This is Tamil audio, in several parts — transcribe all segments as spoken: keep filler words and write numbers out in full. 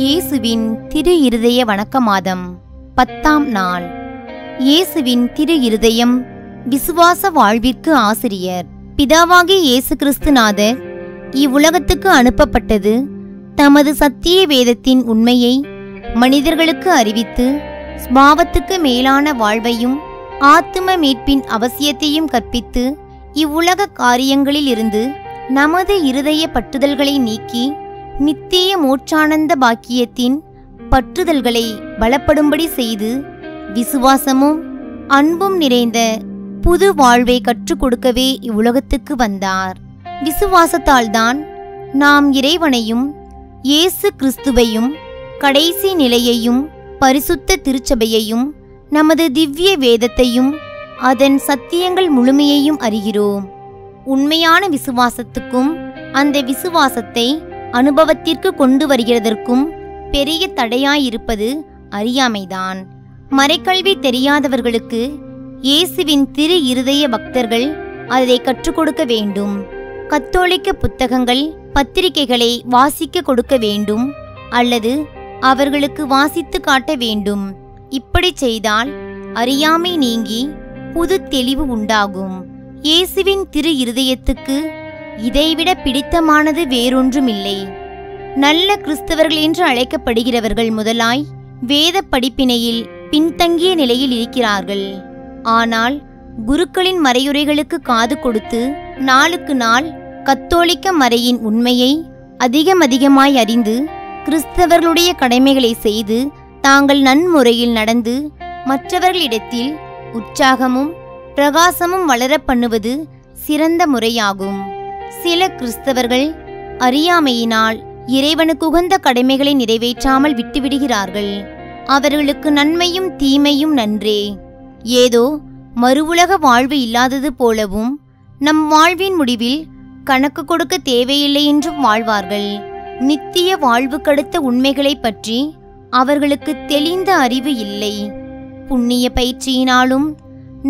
இயேசுவின் திரு இருதய வணக்க மாதம் பத்தாம் நாள். இயேசுவின் திரு இருதயம் விசுவாச வாழ்விற்கு ஆசிரியர். பிதாவாகிய இயேசு கிறிஸ்துநாதர் இவ்வுலகத்துக்கு அனுப்பப்பட்டது தமது சத்திய வேதத்தின் உண்மையை மனிதர்களுக்கு அறிவித்து ஸ்பாவத்துக்கு மேலான வாழ்வையும் ஆத்தும மீட்பின் அவசியத்தையும் கற்பித்து இவ்வுலக காரியங்களில் இருந்து நமது இருதய பற்றுதல்களை நீக்கி நித்திய மோட்சானந்த பாக்கியத்தின் பற்றுதல்களை பலப்படும்படி செய்து விசுவாசமும் அன்பும் நிறைந்த புது வாழ்வை கற்றுக் கொடுக்கவே இவ்வுலகத்துக்கு வந்தார். விசுவாசத்தால்தான் நாம் இறைவனையும் இயேசு கிறிஸ்துவையும் கடைசி நிலையையும் பரிசுத்த திருச்சபையையும் நமது திவ்ய வேதத்தையும் அதன் சத்தியங்கள் முழுமையையும் அறிகிறோம். உண்மையான விசுவாசத்துக்கும் அந்த விசுவாசத்தை அனுபவத்திற்கு கொண்டு வருகிறதற்கும் பெரிய தடையாயிருப்பது அறியாமைதான். மறைக்கல்வி தெரியாதவர்களுக்கு இயேசுவின் திரு இருதய பக்தர்கள் அதை கற்றுக் கொடுக்க வேண்டும். கத்தோலிக்க புத்தகங்கள் பத்திரிகைகளை வாசிக்க கொடுக்க வேண்டும் அல்லது அவர்களுக்கு வாசித்து காட்ட வேண்டும். இப்படி செய்தால் அறியாமை நீங்கி புது தெளிவு உண்டாகும். இயேசுவின் திரு இருதயத்துக்கு இதைவிட பிடித்தமானது வேறொன்றுமில்லை. நல்ல கிறிஸ்தவர்கள் என்று அழைக்கப்படுகிறவர்கள் முதலாய் வேத படிப்பினையில் பின்தங்கிய நிலையில் இருக்கிறார்கள். ஆனால் குருக்களின் மறையுரைகளுக்கு காது கொடுத்து நாளுக்கு நாள் கத்தோலிக்க மறையின் உண்மையை அதிகமதிகமாய் அறிந்து கிறிஸ்தவர்களுடைய கடமைகளை செய்து தாங்கள் நன்முறையில் நடந்து மற்றவர்களிடத்தில் உற்சாகமும் பிரகாசமும் வளர பண்ணுவது சிறந்த முறையாகும். சில கிறிஸ்தவர்கள் அறியாமையினால் இறைவனுக்கு உகந்த கடமைகளை நிறைவேற்றாமல் விட்டுவிடுகிறார்கள். அவர்களுக்கு நன்மையும் தீமையும் நன்றே. ஏதோ மறுவுலக வாழ்வு இல்லாதது போலவும் நம் வாழ்வின் முடிவில் கணக்கு கொடுக்க தேவையில்லை என்றும் வாழ்வார்கள். நித்திய வாழ்வுக்கடுத்த உண்மைகளை பற்றி அவர்களுக்கு தெளிந்த அறிவு இல்லை. புண்ணிய பயிற்சியினாலும்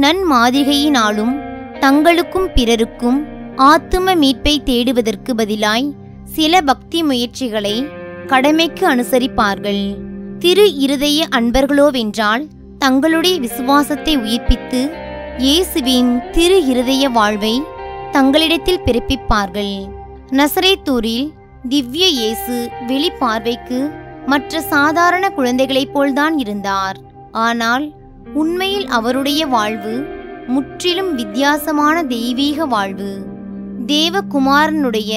நன்மாதிரிகையினாலும் தங்களுக்கும் பிறருக்கும் ஆத்தும மீட்பை தேடுவதற்கு பதிலாய் சில பக்தி முயற்சிகளை கடமைக்கு அனுசரிப்பார்கள். திரு இருதய அன்பர்களோவென்றால் தங்களுடைய விசுவாசத்தை உயிர்ப்பித்து இயேசுவின் திரு இருதய வாழ்வை தங்களிடத்தில் பிறப்பிப்பார்கள். நசரேத்தூரில் திவ்ய இயேசு வெளிப்பார்வைக்கு மற்ற சாதாரண குழந்தைகளைப் போல்தான் இருந்தார். ஆனால் உண்மையில் அவருடைய வாழ்வு முற்றிலும் வித்தியாசமான தெய்வீக வாழ்வு. தேவகுமாரனுடைய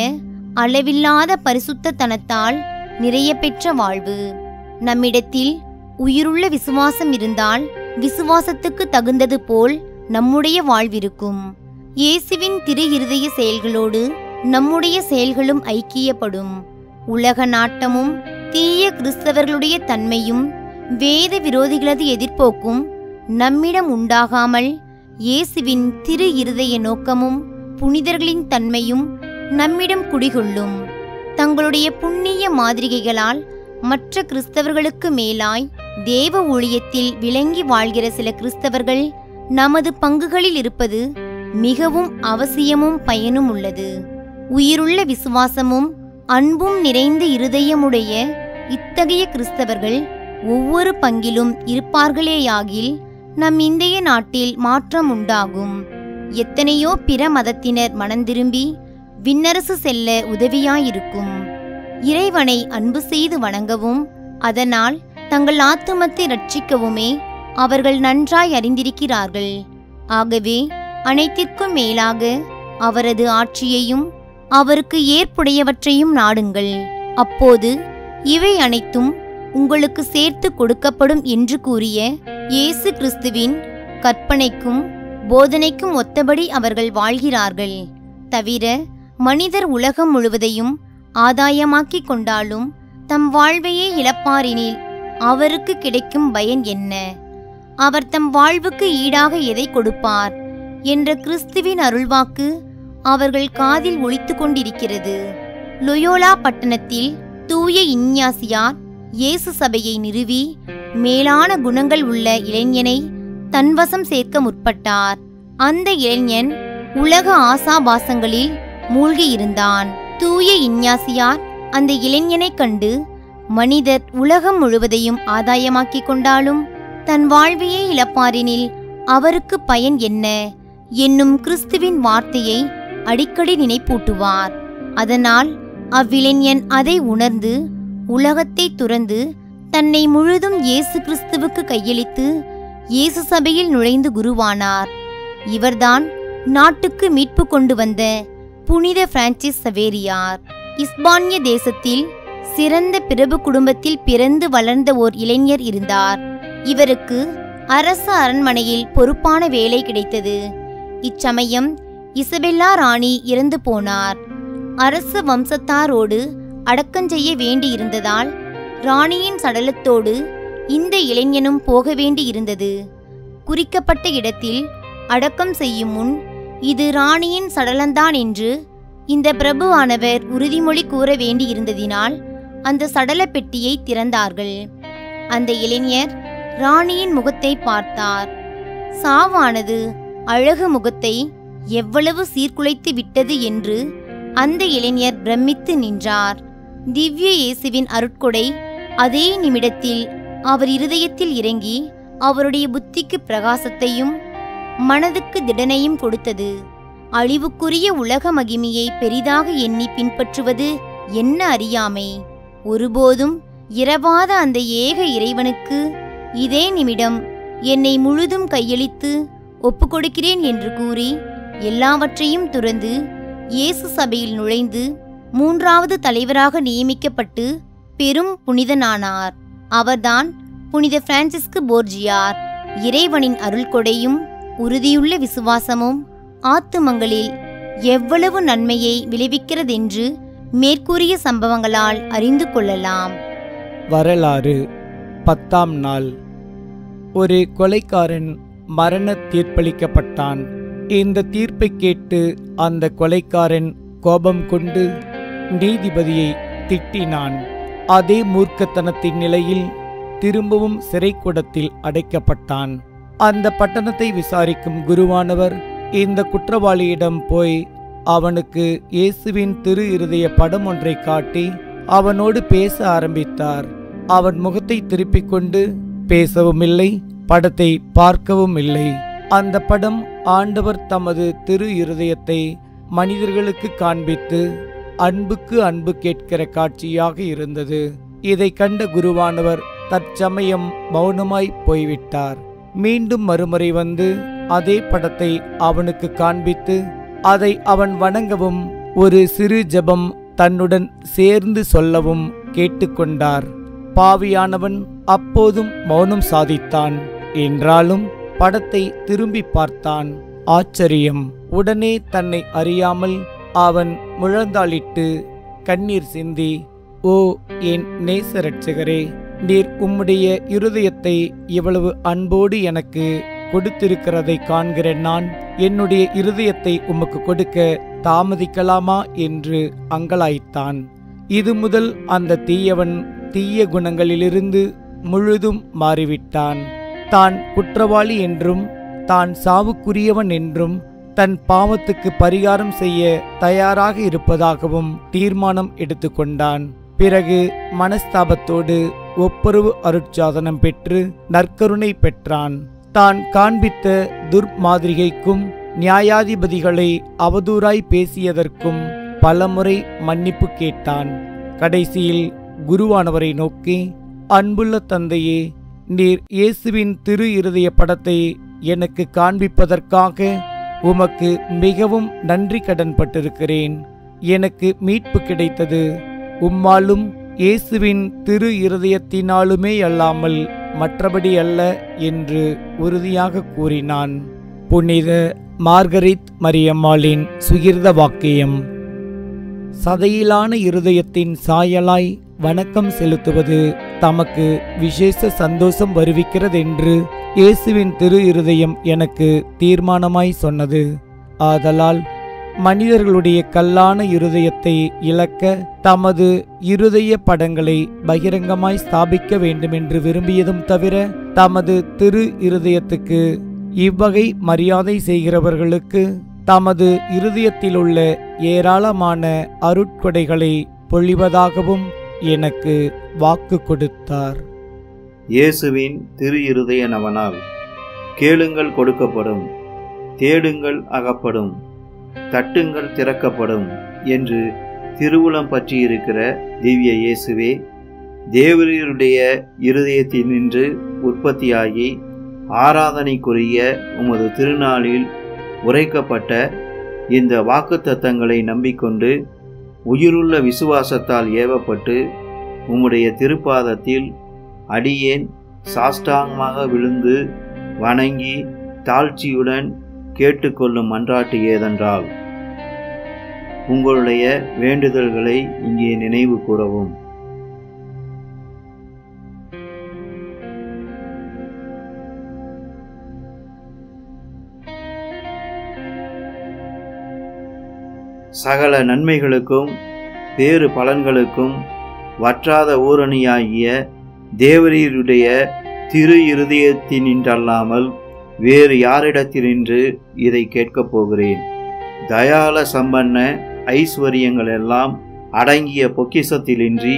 அளவில்லாத பரிசுத்த தனத்தால் நிறைய பெற்ற வாழ்வு. நம்மிடத்தில் உயிருள்ள விசுவாசம் இருந்தால் விசுவாசத்துக்கு தகுந்தது போல் நம்முடைய வாழ்விருக்கும். இயேசுவின் திரு இருதய செயல்களோடு நம்முடைய செயல்களும் ஐக்கியப்படும். உலக நாட்டமும் தீய கிறிஸ்தவர்களுடைய தன்மையும் வேத விரோதிகளது எதிர்ப்போக்கும் நம்மிடம் உண்டாகாமல் இயேசுவின் திரு இருதய நோக்கமும் புனிதர்களின் தன்மையும் நம்மிடம் குடிகொள்ளும். தங்களுடைய புண்ணிய மாதிரிகைகளால் மற்ற கிறிஸ்தவர்களுக்கு மேலாய் தேவ ஊழியத்தில் விளங்கி வாழ்கிற சில கிறிஸ்தவர்கள் நமது பங்குகளில் இருப்பது மிகவும் அவசியமும் பயனும் உள்ளது. உயிருள்ள விசுவாசமும் அன்பும் நிறைந்த இருதயமுடைய இத்தகைய கிறிஸ்தவர்கள் ஒவ்வொரு பங்கிலும் இருப்பார்களேயாகில் நம் இந்திய நாட்டில் மாற்றம் உண்டாகும். எத்தனையோ பிற மதத்தினர் மனந்திரும்பி விண்ணரசு செல்ல உதவியாயிருக்கும். இறைவனை அன்பு செய்து வணங்கவும் அதனால் தங்கள் ஆத்துமத்தை ரட்சிக்கவுமே அவர்கள் நன்றாய் அறிந்திருக்கிறார்கள். ஆகவே அனைத்திற்கும் மேலாக அவரது ஆட்சியையும் அவருக்கு ஏற்புடையவற்றையும் நாடுங்கள். அப்போது இவை அனைத்தும் உங்களுக்கு சேர்த்து கொடுக்கப்படும் என்று கூறிய இயேசு கிறிஸ்துவின் கற்பனைக்கும் போதனைக்கும் ஒத்தபடி அவர்கள் வாழ்கிறார்கள். தவிர மனிதர் உலகம் முழுவதையும் ஆதாயமாக்கி கொண்டாலும் தம் வாழ்வையே இழப்பாரினில் அவருக்கு கிடைக்கும் பயன் என்ன? அவர் தம் வாழ்வுக்கு ஈடாக எதை கொடுப்பார் என்ற கிறிஸ்துவின் அருள்வாக்கு அவர்கள் காதில் ஒலித்து கொண்டிருக்கிறது. லொயோலா பட்டணத்தில் தூய இஞ்ஞாசியார் இயேசு சபையை நிறுவி மேலான குணங்கள் உள்ள இளைஞனை தன்வசம் சேர்க்க முற்பட்டார். அந்த இளைஞன் உலக ஆசாபாசங்களில் மூழ்கியிருந்தான். தூய இஞ்ஞாசியார் அந்த இளைஞனை கண்டு மனிதர் உலகம் முழுவதையும் ஆதாயமாக்கிக் கொண்டாலும் தன் வாழ்வியை இழப்பாரினில் அவருக்கு பயன் என்ன என்னும் கிறிஸ்துவின் வார்த்தையை அடிக்கடி நினைப்பூட்டுவார். அதனால் அவ்விளைஞன் அதை உணர்ந்து உலகத்தை துறந்து தன்னை முழுதும் இயேசு கிறிஸ்துவுக்கு கையளித்து இயேசு சபையில் நுழைந்து குருவானார். இவர்தான் நாட்டுக்கு மீட்பு கொண்டு வந்த புனித பிரான்சிஸ் சவேரியார். இஸ்பானிய தேசத்தில் சிறந்த பிரபு குடும்பத்தில் பிறந்து வளர்ந்த ஓர் இளைஞர் இருந்தார். இவருக்கு அரச அரண்மனையில் பொறுப்பான வேலை கிடைத்தது. இச்சமயம் இசபெல்லா ராணி இறந்து போனார். அரச வம்சத்தாரோடு அடக்கஞ்செய்ய வேண்டியிருந்ததால் ராணியின் சடலத்தோடு இந்த இளைஞனும் போக வேண்டியிருந்தது. குறிக்கப்பட்ட இடத்தில் அடக்கம் செய்யும் முன் இது ராணியின் சடலந்தான் என்று இந்த பிரபுவானவர் உறுதிமொழி கூற வேண்டியிருந்ததினால் அந்த சடல பெட்டியை திறந்தார்கள். அந்த இளைஞர் ராணியின் முகத்தை பார்த்தார். சாவானது அழகு முகத்தை எவ்வளவு சீர்குலைத்து விட்டது என்று அந்த இளைஞர் பிரமித்து நின்றார். திவ்ய இயேசுவின் அருட்கொடை அதே நிமிடத்தில் அவர் இருதயத்தில் இறங்கி அவருடைய புத்திக்கு பிரகாசத்தையும் மனதுக்கு திடனையும் கொடுத்தது. அழிவுக்குரிய உலக மகிமையை பெரிதாக எண்ணி பின்பற்றுவது என்ன அறியாமை! ஒருபோதும் இரவாத அந்த ஏக இறைவனுக்கு இதே நிமிடம் என்னை முழுதும் கையளித்து ஒப்பு கொடுக்கிறேன் என்று கூறி எல்லாவற்றையும் துறந்து இயேசு சபையில் நுழைந்து மூன்றாவது தலைவராக நியமிக்கப்பட்டு பெரும் புனிதனானார். அவர்தான் புனித பிரான்சிஸ்கு போர்ஜியார். இறைவனின் அருள் கொடையும் உறுதியுள்ள விசுவாசமும் ஆத்துமங்களில் எவ்வளவு நன்மையை விளைவிக்கிறதென்று மேற்கூறிய சம்பவங்களால் அறிந்து கொள்ளலாம். வரலாறு பத்தாம் நாள். ஒரு கொலைக்காரன் மரண தீர்ப்பளிக்கப்பட்டான். இந்த தீர்ப்பை கேட்டு அந்த கொலைக்காரன் கோபம் கொண்டு நீதிபதியை திட்டினான். அதே மூர்க்கத்தனத்தின் நிலையில் திரும்பவும் சிறைக்கூடத்தில் அடைக்கப்பட்டான். அந்த பட்டணத்தை விசாரிக்கும் குருவானவர் இந்த குற்றவாளியிடம் போய் அவனுக்கு இயேசுவின் திரு இருதய படம் ஒன்றை காட்டி அவனோடு பேச ஆரம்பித்தார். அவன் முகத்தை திருப்பிக் கொண்டு பேசவும் இல்லை, படத்தை பார்க்கவும் இல்லை. அந்த படம் ஆண்டவர் தமது திரு இருதயத்தை மனிதர்களுக்கு காண்பித்து அன்புக்கு அன்பு கேட்கிற காட்சியாக இருந்தது. இதை கண்ட குருவானவர் தற்சமயம் மௌனமாய் போய்விட்டார். மீண்டும் மறுமுறை வந்து அதே படத்தை அவனுக்கு காண்பித்து அதை அவன் வணங்கவும் ஒரு சிறு ஜெபம் தன்னுடன் சேர்ந்து சொல்லவும் கேட்டுக்கொண்டார். பாவியானவன் அப்போதும் மௌனம் சாதித்தான். என்றாலும் படத்தை திரும்பி பார்த்தான். ஆச்சரியம்! உடனே தன்னை அறியாமல் அவன் முழந்தாளிட்டு கண்ணீர் சிந்தி, ஓ என் நேச இரட்சகரே, நீர் உம்முடைய இருதயத்தை இவ்வளவு அன்போடு எனக்கு கொடுத்திருக்கிறதை காண்கிற நான் என்னுடைய இருதயத்தை உமக்கு கொடுக்க தாமதிக்கலாமா என்று அங்கலாய்த்தான். இது முதல் அந்த தீயவன் தீய குணங்களிலிருந்து முழுதும் மாறிவிட்டான். தான் குற்றவாளி என்றும் தான் சாவுக்குரியவன் என்றும் தன் பாவத்துக்கு பரிகாரம் செய்ய தயாராக இருப்பதாகவும் தீர்மானம் எடுத்து கொண்டான். பிறகு மனஸ்தாபத்தோடு ஒப்புரவு அருட்சாதனம் பெற்று நற்கருணை பெற்றான். தான் காண்பித்த துர்மாதிரிகைக்கும் நியாயாதிபதிகளை அவதூறாய் பேசியதற்கும் பலமுறை மன்னிப்பு கேட்டான். கடைசியில் குருவானவரை நோக்கி, அன்புள்ள தந்தையே, நீர் இயேசுவின் திரு இருதய படத்தை எனக்கு காண்பிப்பதற்காக உமக்கு மிகவும் நன்றி கடன் பட்டிருக்கிறேன். எனக்கு மீட்பு கிடைத்தது உம்மாலும் இயேசுவின் திரு இருதயத்தினாலுமே அல்லாமல் மற்றபடி அல்ல என்று உறுதியாக கூறினான். புனித மார்கரித் மரியம்மாளின் சுகிர்த வாக்கியம். சதையிலான இருதயத்தின் சாயலாய் வணக்கம் செலுத்துவது தமக்கு விசேஷ சந்தோஷம் வருவிக்கிறதென்று இயேசுவின் திரு இருதயம் எனக்கு தீர்மானமாய் சொன்னது. ஆதலால் மனிதர்களுடைய கல்லான இருதயத்தை இழக்க தமது இருதய படங்களை பகிரங்கமாய் ஸ்தாபிக்க வேண்டுமென்று விரும்பியதும் தவிர தமது திரு இருதயத்துக்கு இவ்வகை மரியாதை செய்கிறவர்களுக்கு தமது இருதயத்திலுள்ள ஏராளமான அருட்கொடைகளை பொழிவதாகவும் எனக்கு வாக்கு கொடுத்தார். இயேசுவின் திரு இருதய நவனால் கேளுங்கள் கொடுக்கப்படும், தேடுங்கள் அகப்படும், தட்டுங்கள் திறக்கப்படும் என்று திருவுளம் பற்றி இருக்கிற திவ்ய இயேசுவே, தேவரீருடைய இருதயத்தில் நின்று உற்பத்தியாகி ஆராதனைக்குரிய உமது திருநாளில் உரைக்கப்பட்ட இந்த வாக்குத்தத்தங்களை நம்பிக்கொண்டு உயிருள்ள விசுவாசத்தால் ஏவப்பட்டு உம்முடைய திருப்பாதத்தில் அடியேன் சாஷ்டாங்கமாக விழுந்து வணங்கி தாழ்ச்சியுடன் கேட்டுக்கொள்ளும் மன்றாட்டு ஏதென்றால் உங்களுடைய வேண்டுதல்களை இங்கே நினைவு கூறவும். சகல நன்மைகளுக்கும் பேறு பலன்களுக்கும் வற்றாத ஊரணியாகிய தேவரீருடைய திரு இருதயத்தினின்றல்லாமல் வேறு யாரிடத்தினின்று இதை கேட்கப் போகிறேன். தயால சம்பன்ன ஐஸ்வர்யங்கள் எல்லாம் அடங்கிய பொக்கிசத்திலின்றி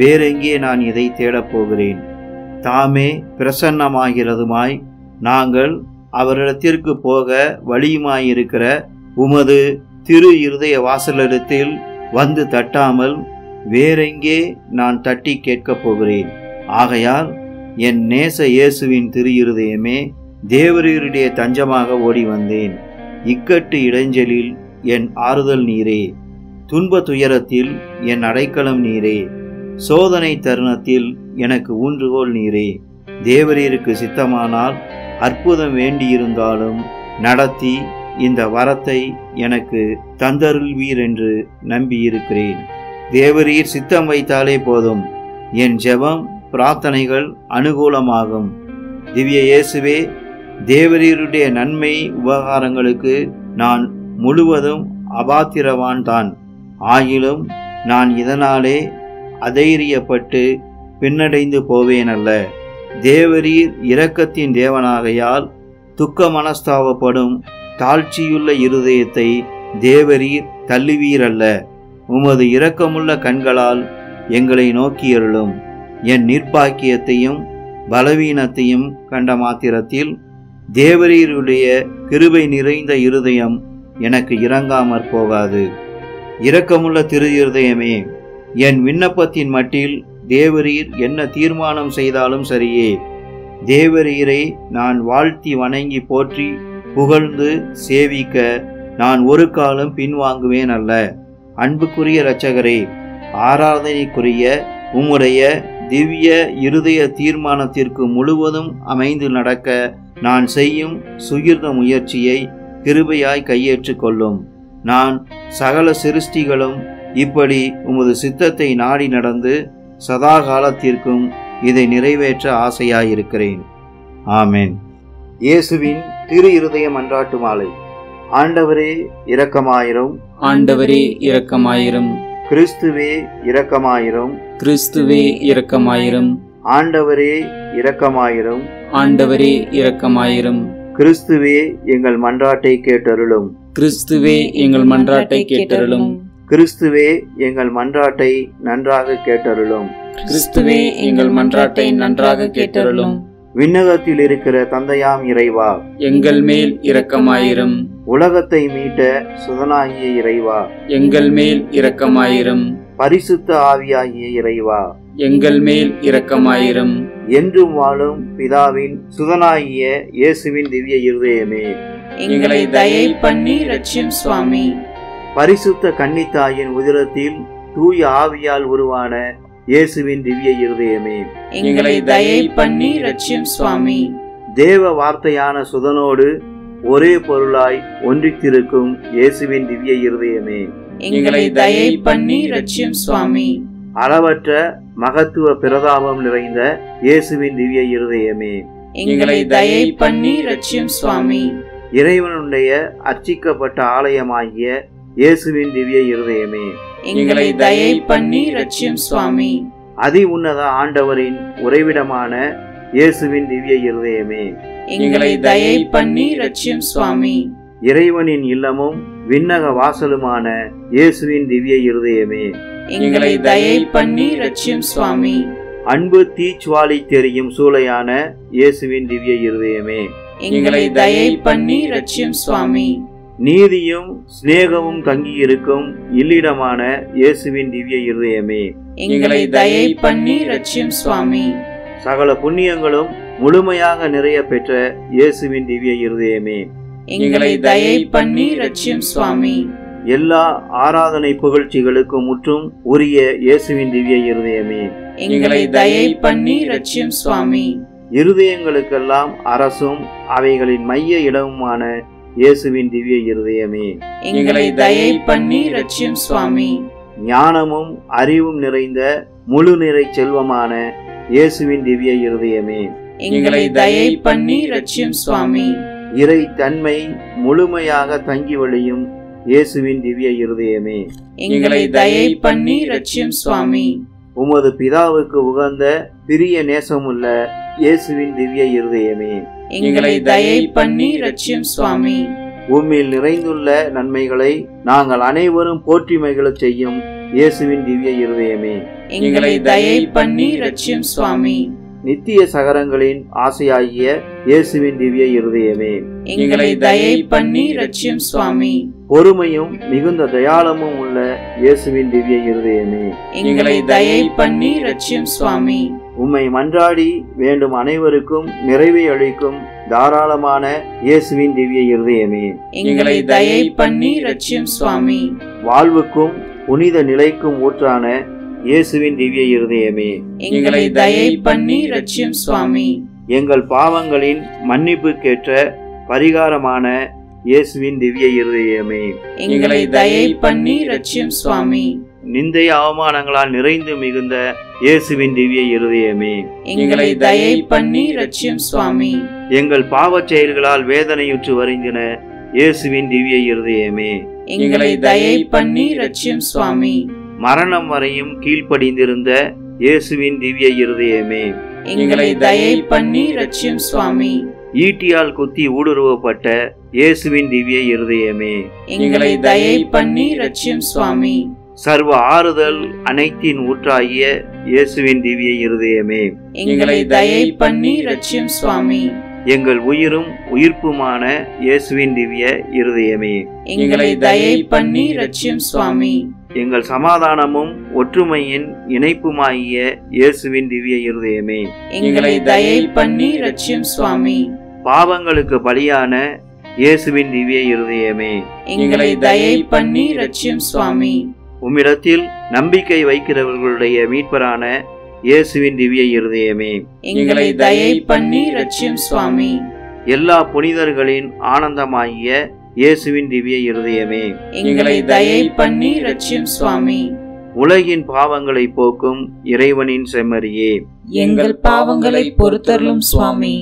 வேறெங்கே நான் இதை தேடப்போகிறேன்? தாமே பிரசன்னமாகிறதுமாய் நாங்கள் அவரிடத்திற்கு போக வழியுமாயிருக்கிற உமது திரு இருதய வாசலிடத்தில் வந்து தட்டாமல் வேறெங்கே நான் தட்டி கேட்கப் போகிறேன்? ஆகையால் என் நேச இயேசுவின் திரு இருதயமே, தேவரீருடைய தஞ்சமாக ஓடி வந்தேன். இக்கட்டு இடைஞ்சலில் என் ஆறுதல் நீரே, துன்ப துயரத்தில் என் அடைக்கலம் நீரே, சோதனை தருணத்தில் எனக்கு ஊன்றுகோல் நீரே. தேவரீருக்கு சித்தமானால் அற்புதம் வேண்டியிருந்தாலும் நடத்தி இந்த வரத்தை எனக்கு தந்தருள்வீர் என்று நம்பியிருக்கிறேன். தேவரீர் சித்தம் வைத்தாலே போதும், என் ஜெபம் பிரார்த்தனைகள் அனுகூலமாகும். திவ்ய இயேசுவே, தேவரீருடைய நன்மை உபகாரங்களுக்கு நான் முழுவதும் அபாத்திரவான் தான். ஆகிலும் நான் இதனாலே அதைரியப்பட்டு பின்னடைந்து போவேனல்ல. தேவரீர் இரக்கத்தின் தேவனாகையால் துக்க மனஸ்தாவப்படும் தாழ்ச்சியுள்ள இருதயத்தை தேவரீர் தள்ளுவீரல்ல. உமது இரக்கமுள்ள கண்களால் எங்களை நோக்கியருளும். என் நிர்பாக்கியத்தையும் பலவீனத்தையும் கண்ட மாத்திரத்தில் தேவரீருடைய கிருபை நிறைந்த இருதயம் எனக்கு இறங்காமற் போகாது. இரக்கமுள்ள திரு இருதயமே, என் விண்ணப்பத்தின் மட்டில் தேவரீர் என்ன தீர்மானம் செய்தாலும் சரியே. தேவரீரை நான் வாழ்த்தி வணங்கி போற்றி புகழ்ந்து சேவிக்க நான் ஒரு காலம் பின்வாங்குவேன் அல்ல. அன்புக்குரிய இரட்சகரே, ஆராதனைக்குரிய உம்முடைய திவ்ய இருதய தீர்மானத்திற்கு முழுவதும் அமைந்து நடக்க நான் செய்யும் சுகிர்த முயற்சியை கிருபையாய் கையேற்றுக் கொள்ளும். நான் சகல சிருஷ்டிகளும் இப்படி உமது சித்தத்தை நாடி நடந்து சதா காலத்திற்கும் இதை நிறைவேற்ற ஆசையாயிருக்கிறேன். ஆமேன். இயேசுவின் திரு இருதய மன்றாட்டு மாலை. ஆண்டவரே இரக்கமாயிரும், ஆண்டவரே இரக்கமாயிரும், கிறிஸ்துவே இரக்கமாயிரும், கிறிஸ்துவே இரக்கமாயிரும், ஆண்டவரே இரக்கமாயிரும், ஆண்டவரே இரக்கமாயிரும், கிறிஸ்துவே எங்கள் மன்றாட்டை கேட்டருளும், கிறிஸ்துவே எங்கள் மன்றாட்டை கேட்டருளும், கிறிஸ்துவே எங்கள் மன்றாட்டை நன்றாக கேட்டருளும், கிறிஸ்துவே எங்கள் மன்றாட்டை நன்றாக கேட்டருளும். விண்ணகத்தில் இருக்கிற தந்தையாம் இறைவா, எங்கள் மேல் இரக்கமாயிரும். உலகத்தை மீட்ட சுதனாகிய இறைவா, எங்கள் மேல் இரக்கமாயிரும். பரிசுத்த ஆவியாகிய இறைவா, எங்கள் மேல் இரக்கமாயிரும். என்றும் வாழும் பிதாவின் சுதனாகிய இயேசுவின் திவ்ய இருதயமே, எங்களை தயை பண்ணி ரட்சியும் சுவாமி. பரிசுத்த கன்னித்தாயின் உதிரத்தில் தூய ஆவியால் உருவான இயேசுவின் திவ்ய இருதயமே, எங்களை தயை பண்ணி ரட்சியும் சுவாமி. தேவ வார்த்தையான சுதனோடு ஒரே பொருளாய் ஒன்றித்திருக்கும் இயேசுவின் திவ்ய இருதயமே, எங்களை தயை பண்ணி ரட்சியும் சுவாமி. அளவற்ற மகத்துவ பிரதாபம் நிறைந்த இயேசுவின் திவ்ய இருதயமே, எங்களை தயை பண்ணி ரட்சியும் சுவாமி. இறைவனுடைய அர்ச்சிக்கப்பட்ட ஆலயமாகிய இயேசுவின் திவ்ய இருதயமே, எங்களை தயை பண்ணி ரட்சியும் சுவாமி. அதி உன்னத ஆண்டவரின் உறைவிடமான இயேசுவின் திவ்ய இருதயமே, எங்களை தயை பண்ணி ரட்சியும் சுவாமி. இறைவனின் இல்லமும் விண்ணக வாசலுமான இயேசுவின் திவ்ய இருதயமே எங்களை தயை பண்ணி இரட்சியும் சுவாமி. அன்பு தீச்சுவாலி தெரியும் சூளையான இயேசுவின் திவ்ய இருதயமே எங்களை தயை பண்ணி இரட்சியும் சுவாமி. நீதியும் ஸ்நேகமும் தங்கியிருக்கும் இல்லிடமான இயேசுவின் திவ்ய இருதயமே எங்களை தயை பண்ணி இரட்சியும் சுவாமி. சகல புண்ணியங்களும் முழுமையாக நிறைய பெற்ற இயேசுவின் திவ்ய இருதயமே எங்களை தயை பண்ணி இரட்சியும் சுவாமி. எல்லா ஆராதனை புகழ்ச்சிகளுக்கும் முற்றும் உரிய இயேசுவின் திவ்ய இருதயமே எங்களை தயை பண்ணி இரட்சியும் சுவாமி. இருதயங்களுக்கெல்லாம் அரசும் அவைகளின் மைய இடமுமான இயேசுவின் திவ்ய இருதயமே எங்களை தயை பண்ணி இரட்சியும் சுவாமி. ஞானமும் அறிவும் நிறைந்த முழு நிறை செல்வமான இயேசுவின் திவ்ய இருதயமே எங்களை தயை பண்ணி இரட்சியும் சுவாமி. இறை தன்மை முழுமையாக தங்கி வழியும் இயேசுவின் திவ்ய இருதயமே எங்களை தயை பண்ணி இரட்சியும் சுவாமி. உமது பிதாவுக்கு உகந்த பிரிய நேசமுள்ள இயேசுவின் திவ்ய இருதயமே எங்களை தயை பண்ணி இரட்சியும் சுவாமி. உம்மில் நிறைந்துள்ள நன்மைகளை நாங்கள் அனைவரும் போற்றி மகிழச் செய்யும் இயேசுவின் திவ்ய இருதயமே எங்களை தயை பண்ணி இரட்சியும் சுவாமி. நித்திய சகரங்களின் ஆசையாகிய இயேசுவின் திவ்ய இருதயமே எங்களை தயை பண்ணி இரட்சியும் சுவாமி. பொறுமையும் மிகுந்த தயாளமும் உள்ள இயேசுவின் திவ்ய இருதயமே எங்களை தயை பண்ணி இரட்சியும் சுவாமி. உம்மை மன்றாடி வேண்டும் அனைவருக்கும் நிறைவை அளிக்கும் தாராளமான இயேசுவின் திவ்ய இருதயமே எங்களை தயை பண்ணி இரட்சியும் சுவாமி. வாழ்வுக்கும் புனித நிலைக்கும் ஊற்றான இயேசுவின் திவ்ய இருதயமே எங்களை தயை பண்ணி இரட்சியும் சுவாமி. எங்கள் பாவங்களின் மன்னிப்புக்கேற்ற பரிகாரமான இயேசுவின் திவ்ய இருதயமே எங்களை தயை பண்ணி இரட்சியும் சுவாமி. நிந்தை அவமானங்களால் நிறைந்து மிகுந்த இயேசுவின் திவ்ய இருதயமே எங்களை தயை பண்ணி இரட்சியும் சுவாமி. எங்கள் பாவச் செயல்களால் வேதனையுற்று வருந்தின இயேசுவின் திவ்ய இருதயமே எங்களை தயை பண்ணி இரட்சியும் சுவாமி. மரணம் வரையும் கீழ்ப்படிந்திருந்த இயேசுவின் திவ்ய இருதயமே எங்களை தயை பண்ணி இரட்சியும் சுவாமி. ஈட்டியால் குத்தி ஊடுருவப்பட்ட இயேசுவின் திவ்ய இருதயமே எங்களை தயை பண்ணி இரட்சியும் சுவாமி. சர்வ ஆறுதல் அனைத்தின் ஊற்றாகிய இயேசுவின் திவ்ய இருதயமே எங்களை தயை பண்ணி இரட்சியும் சுவாமி. எங்கள் உயிரும் உயிர்ப்புமான இயேசுவின் திவ்ய இருதயமே எங்களை தயை பண்ணி இரட்சியும் சுவாமி. எங்கள் சமாதானமும் ஒற்றுமையின் இணைப்புமாகிய இயேசுவின் திவ்ய இருதயமே எங்களை தயை பண்ணி இரட்சியும் சுவாமி. பாவங்களுக்கு பலியான இயேசுவின் திவ்ய இருதயமே எங்களை தயை பண்ணி இரட்சியும் சுவாமி. உம்மிடத்தில் நம்பிக்கை வைக்கிறவர்களுடைய மீட்பரான இயேசுவின் திவ்ய இருதயமே எங்களை தயை பண்ணி இரட்சியும் சுவாமி. எல்லா புனிதர்களின் ஆனந்தமாகிய இயேசுவின் திவ்ய இருதயமே எங்களை தயை பண்ணி இரட்சியும் சுவாமி. உலகின் பாவங்களை போக்கும் இறைவனின் செம்மறியே எங்கள் பாவங்களை பொறுத்தருளும் சுவாமி.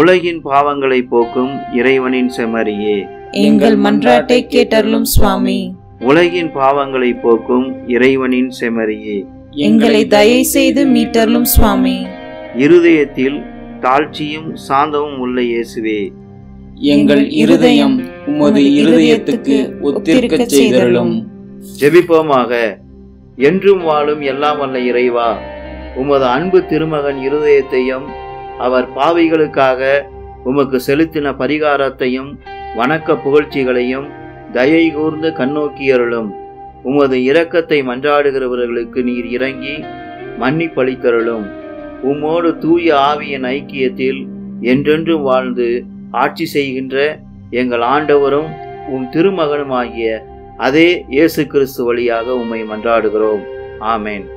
உலகின் பாவங்களை போக்கும் இறைவனின் செம்மறியே எங்கள் மன்றாட்டை கேட்டருளும் சுவாமி. உலகின் பாவங்களை போக்கும் இறைவனின் செம்மறியே எங்களை தயை செய்து மீட்டருளும் சுவாமி. இருதயத்தில் தாழ்ச்சியும் சாந்தமும் உள்ள இயேசுவே எங்கள் இருதயம் உமது இருதயத்துக்கு ஒத்திருக்க செய்தருளும். ஜெபிப்போமாக. என்றும் வாழும் எல்லாம் வல்ல இறைவா, உமது அன்பு திருமகன் இருதயத்தையும் அவர் பாவிகளுக்காக உமக்கு செலுத்தின பரிகாரத்தையும் வணக்க புகழ்ச்சிகளையும் தயை கூர்ந்து கண்ணோக்கியருளும். உமது இரக்கத்தை மன்றாடுகிறவர்களுக்கு நீர் இறங்கி மன்னிப்பளித்தருளும். உம்மோடு தூய ஆவியின் ஐக்கியத்தில் என்றென்றும் வாழ்ந்து ஆட்சி செய்கின்ற எங்கள் ஆண்டவரும் உம் திருமகனுமாகிய அதே இயேசு கிறிஸ்து வழியாக உம்மை மன்றாடுகிறோம். ஆமேன்.